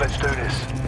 Let's do this.